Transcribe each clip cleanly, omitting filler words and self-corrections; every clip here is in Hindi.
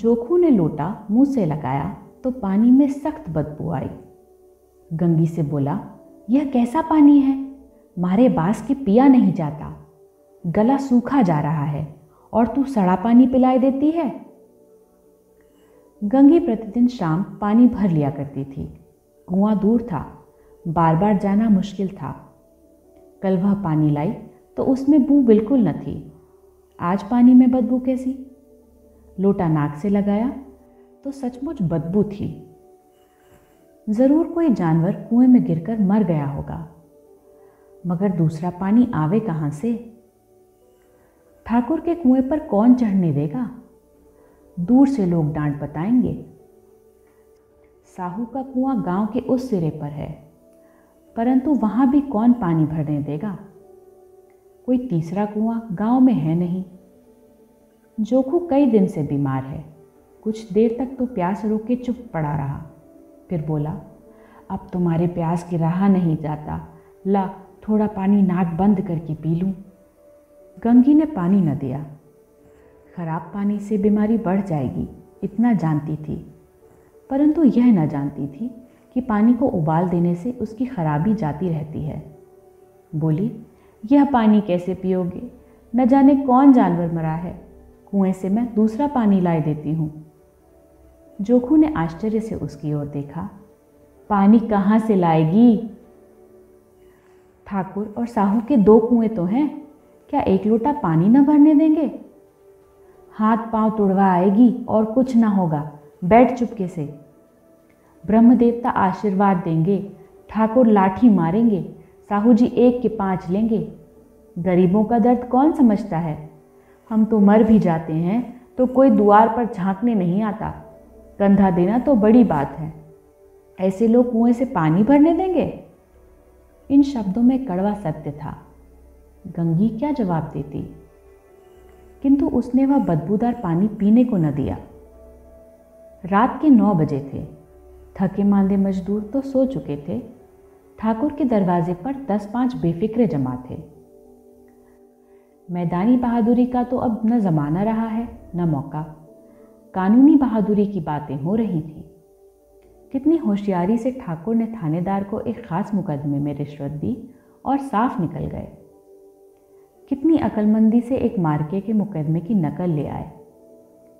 जोखू ने लोटा मुंह से लगाया तो पानी में सख्त बदबू आई। गंगी से बोला, यह कैसा पानी है? मारे बास के पिया नहीं जाता, गला सूखा जा रहा है और तू सड़ा पानी पिलाए देती है। गंगी प्रतिदिन शाम पानी भर लिया करती थी। कुआं दूर था, बार बार जाना मुश्किल था। कल वह पानी लाई तो उसमें बू बिल्कुल न थी, आज पानी में बदबू कैसी? लोटा नाक से लगाया तो सचमुच बदबू थी। ज़रूर कोई जानवर कुएं में गिरकर मर गया होगा, मगर दूसरा पानी आवे कहाँ से? ठाकुर के कुएं पर कौन चढ़ने देगा? दूर से लोग डांट बताएंगे। साहू का कुआं गांव के उस सिरे पर है, परंतु वहां भी कौन पानी भरने देगा? कोई तीसरा कुआं गांव में है नहीं। जोखू कई दिन से बीमार है। कुछ देर तक तो प्यास रोके चुप पड़ा रहा, फिर बोला, अब तुम्हारे प्यास की राह नहीं जाता, ला थोड़ा पानी नाक बंद करके पी लूं। गंगी ने पानी न दिया। खराब पानी से बीमारी बढ़ जाएगी इतना जानती थी, परंतु यह न जानती थी कि पानी को उबाल देने से उसकी खराबी जाती रहती है। बोली, यह पानी कैसे पियोगे? न जाने कौन जानवर मरा है, कुएं से मैं दूसरा पानी लाए देती हूँ। जोखू ने आश्चर्य से उसकी ओर देखा। पानी कहाँ से लाएगी? ठाकुर और साहू के दो कुएं तो हैं, क्या एक लोटा पानी न भरने देंगे? हाथ पांव तुड़वा आएगी और कुछ ना होगा, बैठ चुपके से। ब्रह्मदेवता आशीर्वाद देंगे, ठाकुर लाठी मारेंगे, साहू जी एक के 5 लेंगे। गरीबों का दर्द कौन समझता है? हम तो मर भी जाते हैं तो कोई द्वार पर झांकने नहीं आता, कंधा देना तो बड़ी बात है। ऐसे लोग कुएं से पानी भरने देंगे? इन शब्दों में कड़वा सत्य था। गंगी क्या जवाब देती? किंतु उसने वह बदबूदार पानी पीने को न दिया। रात के 9 बजे थे। थके मांदे मजदूर तो सो चुके थे। ठाकुर के दरवाजे पर 10-5 बेफिक्रे जमा थे। मैदानी बहादुरी का तो अब न जमाना रहा है न मौका, कानूनी बहादुरी की बातें हो रही थी। कितनी होशियारी से ठाकुर ने थानेदार को एक खास मुकदमे में रिश्वत दी और साफ निकल गए। कितनी अकलमंदी से एक मार्के के मुकदमे की नकल ले आए।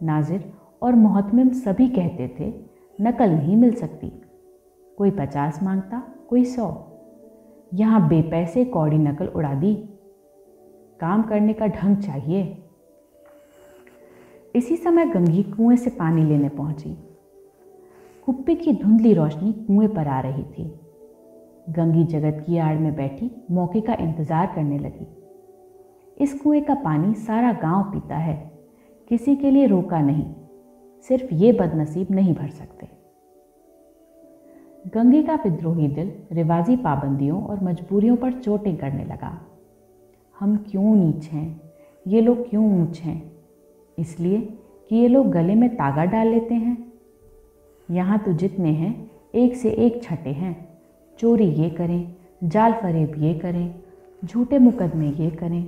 नाजिर और मोहतमिम सभी कहते थे नकल नहीं मिल सकती, कोई 50 मांगता कोई 100। यहाँ बेपैसे कौड़ी नकल उड़ा दी। काम करने का ढंग चाहिए। इसी समय गंगी कुएं से पानी लेने पहुंची। कुप्पी की धुंधली रोशनी कुएं पर आ रही थी। गंगी जगत की आड़ में बैठी मौके का इंतजार करने लगी। इस कुएं का पानी सारा गांव पीता है, किसी के लिए रोका नहीं, सिर्फ ये बदनसीब नहीं भर सकते। गंगी का विद्रोही दिल रिवाजी पाबंदियों और मजबूरियों पर चोटें करने लगा। हम क्यों नीच हैं, ये लोग क्यों ऊंच हैं? इसलिए कि ये लोग गले में तागा डाल लेते हैं। यहाँ तो जितने हैं एक से एक छठे हैं। चोरी ये करें, जाल फरेब ये करें, झूठे मुकदमे ये करें।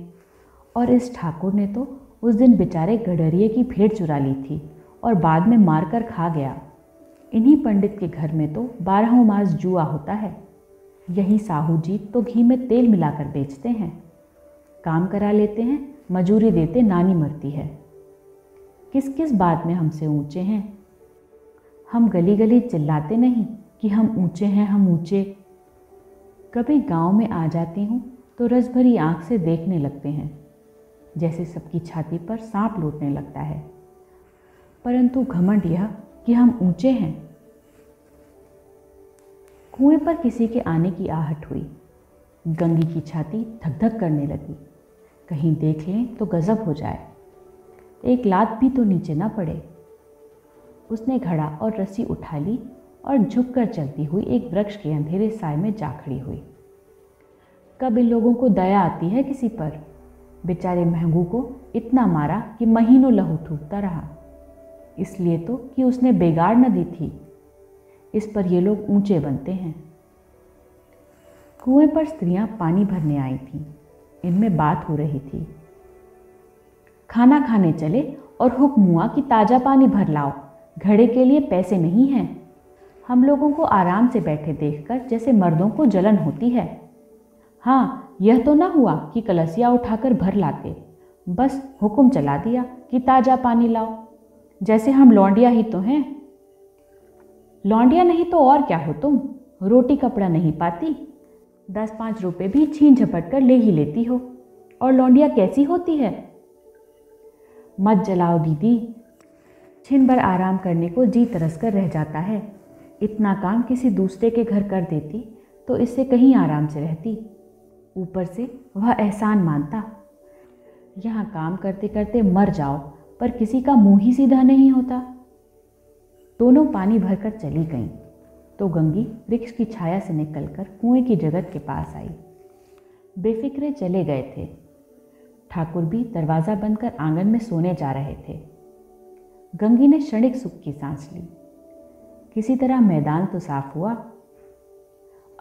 और इस ठाकुर ने तो उस दिन बेचारे गडरिए की भेड़ चुरा ली थी और बाद में मारकर खा गया। इन्हीं पंडित के घर में तो 12 मास जुआ होता है। यही साहू जी तो घी में तेल मिलाकर बेचते हैं, काम करा लेते हैं, मजूरी देते नानी मरती है। किस किस बात में हमसे ऊंचे हैं? हम गली गली चिल्लाते नहीं कि हम ऊंचे हैं, हम ऊंचे। कभी गांव में आ जाती हूँ तो रस भरी आँख से देखने लगते हैं, जैसे सबकी छाती पर सांप लौटने लगता है। परंतु घमंड यह कि हम ऊंचे हैं। कुएं पर किसी के आने की आहट हुई। गंगी की छाती धक-धक करने लगी। कहीं देख लें तो गजब हो जाए, एक लात भी तो नीचे ना पड़े। उसने घड़ा और रस्सी उठा ली और झुककर चलती हुई एक वृक्ष के अंधेरे साय में जा खड़ी हुई। कब इन लोगों को दया आती है किसी पर? बेचारे महंगू को इतना मारा कि महीनों लहू थूकता रहा, इसलिए तो कि उसने बेगाड़ न दी थी। इस पर ये लोग ऊंचे बनते हैं। कुएं पर स्त्रियां पानी भरने आई थीं। इनमें बात हो रही थी। खाना खाने चले और हुक मुआ कि ताज़ा पानी भर लाओ, घड़े के लिए पैसे नहीं हैं। हम लोगों को आराम से बैठे देखकर जैसे मर्दों को जलन होती है। हाँ, यह तो ना हुआ कि कलसिया उठाकर भर लाते, बस हुक्म चला दिया कि ताज़ा पानी लाओ, जैसे हम लौंडिया ही तो हैं। लौंडिया नहीं तो और क्या हो तुम, रोटी कपड़ा नहीं पाती, 10-5 रुपए भी छीन झपट कर ले ही लेती हो, और लौंडिया कैसी होती है। मत जलाओ दीदी, छिन भर आराम करने को जी तरस कर रह जाता है। इतना काम किसी दूसरे के घर कर देती तो इससे कहीं आराम से रहती। ऊपर से वह एहसान मानता। यहाँ काम करते करते मर जाओ, पर किसी का मुंह ही सीधा नहीं होता। दोनों पानी भरकर चली गईं तो गंगी वृक्ष की छाया से निकलकर कुएं की जगत के पास आई। बेफिक्रे चले गए थे। ठाकुर भी दरवाज़ा बंद कर आंगन में सोने जा रहे थे। गंगी ने क्षणिक सुख की सांस ली। किसी तरह मैदान तो साफ हुआ।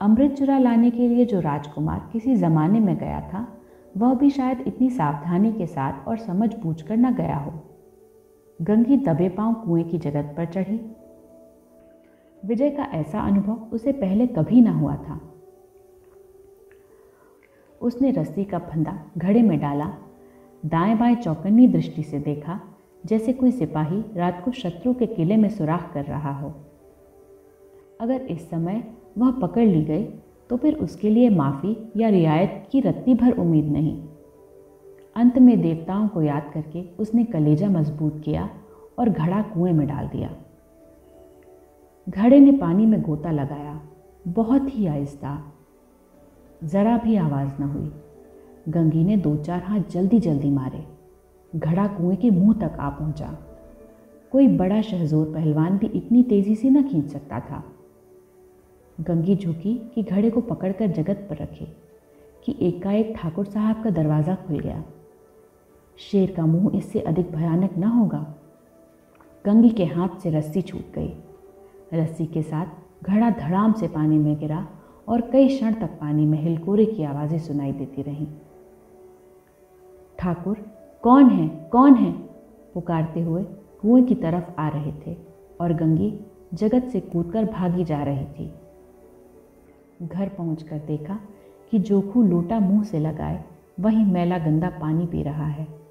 अमृत चुरा लाने के लिए जो राजकुमार किसी ज़माने में गया था, वह भी शायद इतनी सावधानी के साथ और समझ बूझकर न गया हो। गंगी दबे पांव कुएं की जगत पर चढ़ी। विजय का ऐसा अनुभव उसे पहले कभी न हुआ था। उसने रस्सी का फंदा घड़े में डाला, दाएं बाएं चौकन्नी दृष्टि से देखा, जैसे कोई सिपाही रात को शत्रु के किले में सुराख कर रहा हो। अगर इस समय वह पकड़ ली गई तो फिर उसके लिए माफ़ी या रियायत की रत्ती भर उम्मीद नहीं। अंत में देवताओं को याद करके उसने कलेजा मजबूत किया और घड़ा कुएं में डाल दिया। घड़े ने पानी में गोता लगाया, बहुत ही आहिस्ता, ज़रा भी आवाज़ न हुई। गंगी ने 2-4 हाथ जल्दी जल्दी मारे। घड़ा कुएं के मुंह तक आ पहुंचा। कोई बड़ा शहजोर पहलवान भी इतनी तेज़ी से न खींच सकता था। गंगी झुकी कि घड़े को पकड़कर जगत पर रखे कि एकाएक ठाकुर साहब का दरवाज़ा खुल गया। शेर का मुंह इससे अधिक भयानक न होगा। गंगी के हाथ से रस्सी छूट गई। रस्सी के साथ घड़ा धड़ाम से पानी में गिरा और कई क्षण तक पानी में हिलकोरे की आवाज़ें सुनाई देती रहीं। ठाकुर कौन है, कौन है, पुकारते हुए कुएं की तरफ आ रहे थे और गंगी जगत से कूदकर भागी जा रही थी। घर पहुंचकर देखा कि जोखू लोटा मुंह से लगाए वहीं मैला गंदा पानी पी रहा है।